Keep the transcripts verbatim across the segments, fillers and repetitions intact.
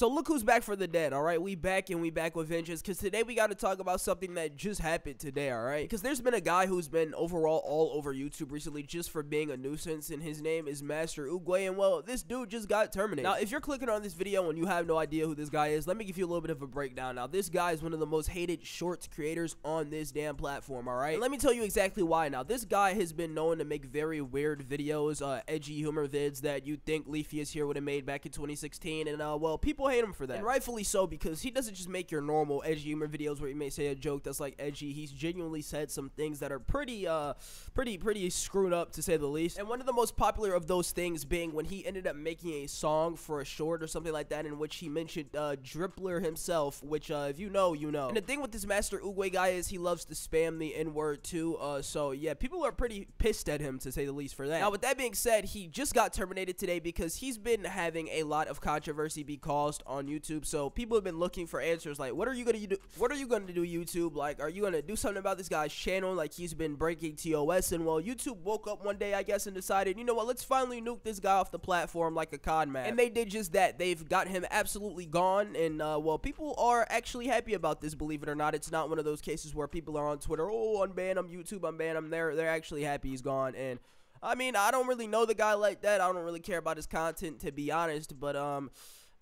So look who's back for the dead, all right? We back and we back with vengeance, because today we got to talk about something that just happened today, all right? Because there's been a guy who's been overall all over YouTube recently just for being a nuisance, and his name is Master Oogway, and well, this dude just got terminated. Now, if you're clicking on this video and you have no idea who this guy is, let me give you a little bit of a breakdown. Now, this guy is one of the most hated shorts creators on this damn platform, all right? And let me tell you exactly why. Now, this guy has been known to make very weird videos, uh, edgy humor vids that you'd think Leafy Is Here would have made back in twenty sixteen, and uh, well, people hate him for that, and rightfully so, because he doesn't just make your normal edgy humor videos where he may say a joke that's like edgy. He's genuinely said some things that are pretty uh pretty pretty screwed up, to say the least, and one of the most popular of those things being when he ended up making a song for a short or something like that in which he mentioned uh Dribbler himself, which uh if you know, you know. And the thing with this Master Oogway guy is he loves to spam the n-word too, uh so yeah, people are pretty pissed at him, to say the least, for that. Now, with that being said, he just got terminated today because he's been having a lot of controversy be caused on YouTube. So people have been looking for answers like, what are you gonna do? What are you gonna do, YouTube? Like, are you gonna do something about this guy's channel? Like, he's been breaking T O S, and well, YouTube woke up one day, I guess, and decided, you know what, let's finally nuke this guy off the platform like a con man. And they did just that. They've got him absolutely gone, and uh, well, people are actually happy about this, believe it or not. It's not one of those cases where people are on Twitter, oh, unban him, YouTube, unban him. They're they're actually happy he's gone. And I mean, I don't really know the guy like that. I don't really care about his content, to be honest, but um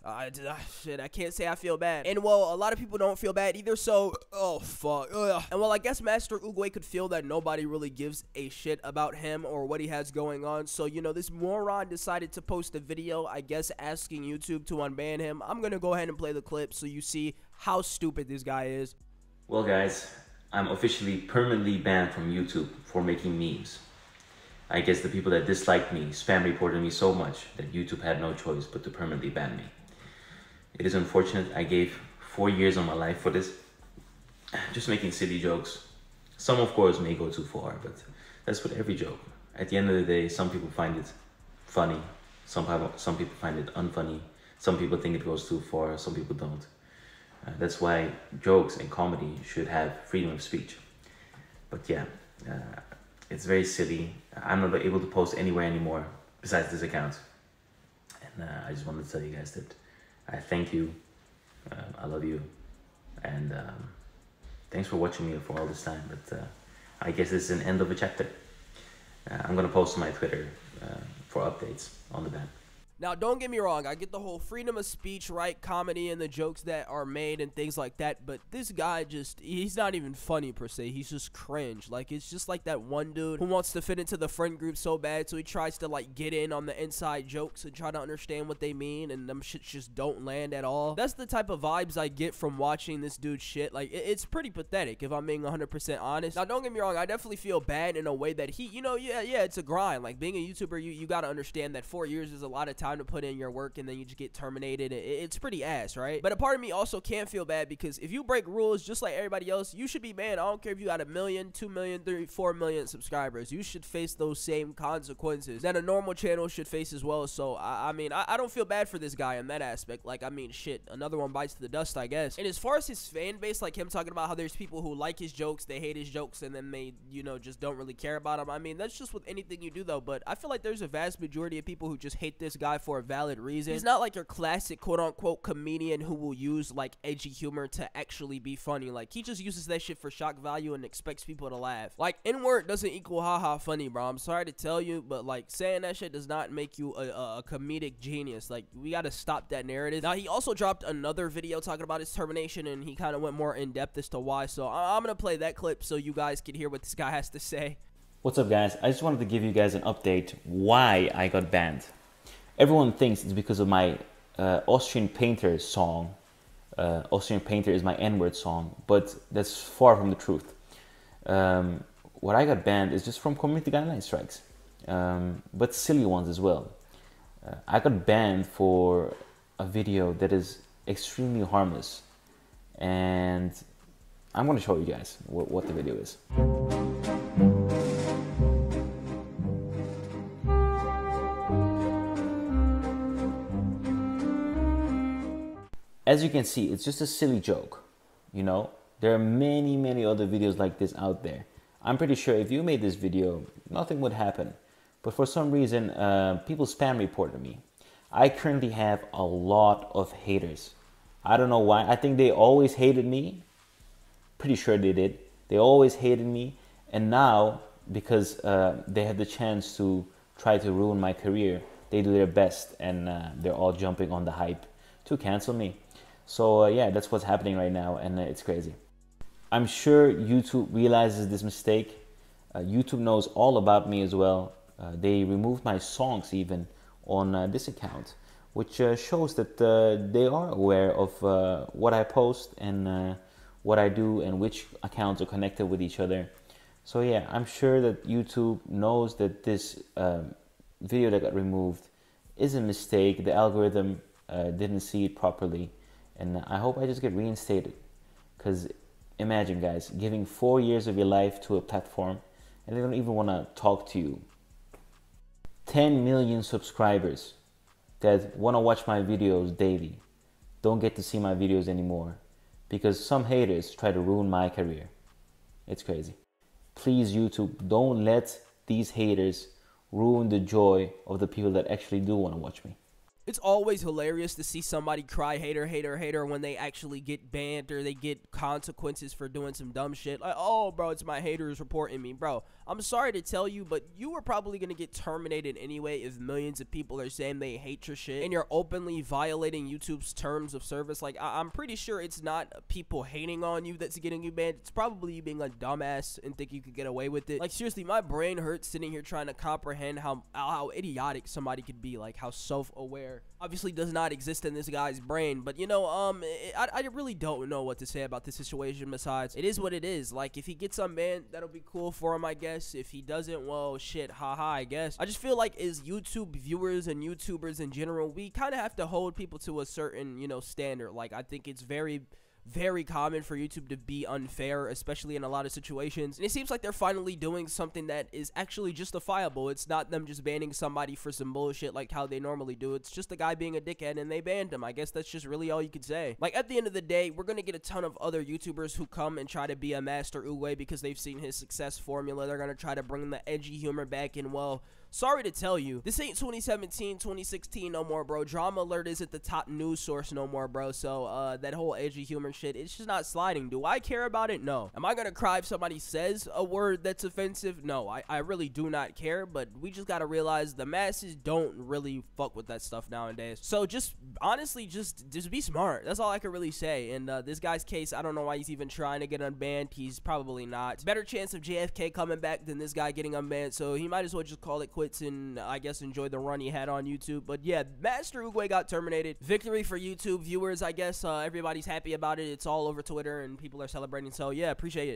I, uh, shit, I can't say I feel bad. And, well, a lot of people don't feel bad either, so, oh, fuck. Ugh. And, well, I guess Master Oogway could feel that nobody really gives a shit about him or what he has going on. So, you know, this moron decided to post a video, I guess, asking YouTube to unban him. I'm going to go ahead and play the clip so you see how stupid this guy is. Well, guys, I'm officially permanently banned from YouTube for making memes. I guess the people that disliked me spam reported me so much that YouTube had no choice but to permanently ban me. It is unfortunate I gave four years of my life for this, just making silly jokes. Some, of course, may go too far, but that's with every joke. At the end of the day, some people find it funny, some people, some people find it unfunny, some people think it goes too far, some people don't. Uh, that's why jokes and comedy should have freedom of speech. But yeah, uh, it's very silly. I'm not able to post anywhere anymore besides this account. And uh, I just wanted to tell you guys that I thank you, uh, I love you, and um, thanks for watching me for all this time, but uh, I guess this is an end of a chapter. Uh, I'm gonna post on my Twitter uh, for updates on the ban. Now, don't get me wrong, I get the whole freedom of speech, right, comedy and the jokes that are made and things like that, but this guy just, he's not even funny per se, he's just cringe. Like, it's just like that one dude who wants to fit into the friend group so bad, so he tries to, like, get in on the inside jokes and try to understand what they mean, and them shits just don't land at all. That's the type of vibes I get from watching this dude shit. Like, it, it's pretty pathetic, if I'm being one hundred percent honest. Now, don't get me wrong, I definitely feel bad in a way that he, you know, yeah, yeah, it's a grind. Like, being a YouTuber, you, you gotta understand that four years is a lot of time to put in your work, and then you just get terminated. It's pretty ass, right? But a part of me also can feel bad, because if you break rules just like everybody else, you should be banned. I don't care if you got a million, two million, three, four million subscribers. You should face those same consequences that a normal channel should face as well. So I, I mean, I, I don't feel bad for this guy in that aspect. Like, I mean, shit, another one bites to the dust, I guess. And as far as his fan base, like him talking about how there's people who like his jokes, they hate his jokes, and then they, you know, just don't really care about him. I mean, that's just with anything you do, though. But I feel like there's a vast majority of people who just hate this guy for a valid reason. He's not like your classic quote-unquote comedian who will use like edgy humor to actually be funny. Like, he just uses that shit for shock value and expects people to laugh. Like, n-word doesn't equal haha funny, bro. I'm sorry to tell you, but like, saying that shit does not make you a, a comedic genius. Like, we gotta stop that narrative. Now, he also dropped another video talking about his termination, and he kind of went more in depth as to why, so I I'm gonna play that clip so you guys can hear what this guy has to say. What's up, guys? I just wanted to give you guys an update why I got banned. Everyone thinks it's because of my uh, Austrian Painter song. Uh, Austrian Painter is my N-word song, but that's far from the truth. Um, what I got banned is just from community guideline strikes, um, but silly ones as well. Uh, I got banned for a video that is extremely harmless, and I'm going to show you guys what, what the video is. As you can see, it's just a silly joke, you know? There are many, many other videos like this out there. I'm pretty sure if you made this video, nothing would happen. But for some reason, uh, people spam reported me. I currently have a lot of haters. I don't know why. I think they always hated me. Pretty sure they did. They always hated me. And now, because uh, they had the chance to try to ruin my career, they do their best, and uh, they're all jumping on the hype to cancel me. So uh, yeah, that's what's happening right now, and uh, it's crazy. I'm sure YouTube realizes this mistake. Uh, YouTube knows all about me as well. Uh, they removed my songs even on uh, this account, which uh, shows that uh, they are aware of uh, what I post and uh, what I do and which accounts are connected with each other. So yeah, I'm sure that YouTube knows that this uh, video that got removed is a mistake. The algorithm uh, didn't see it properly, and I hope I just get reinstated. Because imagine, guys, giving four years of your life to a platform and they don't even want to talk to you. ten million subscribers that want to watch my videos daily don't get to see my videos anymore because some haters try to ruin my career. It's crazy. Please, YouTube, don't let these haters ruin the joy of the people that actually do want to watch me. It's always hilarious to see somebody cry hater, hater, hater when they actually get banned or they get consequences for doing some dumb shit. Like, oh, bro, it's my haters reporting me. Bro, I'm sorry to tell you, but you are probably going to get terminated anyway if millions of people are saying they hate your shit and you're openly violating YouTube's terms of service. Like, I I'm pretty sure it's not people hating on you that's getting you banned. It's probably you being a dumbass and think you could get away with it. Like, seriously, my brain hurts sitting here trying to comprehend how, how idiotic somebody could be, like how self-aware. Obviously does not exist in this guy's brain, but you know, um it, I, I really don't know what to say about this situation. Besides, it is what it is. Like, if he gets unbanned, that'll be cool for him, I guess. If he doesn't, well, shit, haha, I guess. I just feel like as YouTube viewers and YouTubers in general, we kind of have to hold people to a certain, you know, standard. Like, I think it's very very common for YouTube to be unfair, especially in a lot of situations, and it seems like they're finally doing something that is actually justifiable. It's not them just banning somebody for some bullshit like how they normally do. It's just the guy being a dickhead and they banned him. I guess that's just really all you could say. Like, at the end of the day, we're gonna get a ton of other YouTubers who come and try to be a Master Oogway because they've seen his success formula. They're gonna try to bring the edgy humor back in. Well, sorry to tell you, this ain't twenty seventeen, twenty sixteen no more, bro. Drama Alert isn't the top news source no more, bro. So, uh, that whole edgy humor shit, it's just not sliding. Do I care about it? No. Am I gonna cry if somebody says a word that's offensive? No, I, I really do not care, but we just gotta realize the masses don't really fuck with that stuff nowadays. So, just, honestly, just, just be smart. That's all I can really say. And, uh, this guy's case, I don't know why he's even trying to get unbanned. He's probably not. Better chance of J F K coming back than this guy getting unbanned, so he might as well just call it quits and I guess enjoy the run he had on YouTube. But yeah, Master Oogway got terminated. Victory for YouTube viewers, I guess. Uh, everybody's happy about it. It's all over Twitter and people are celebrating. So yeah, appreciate it.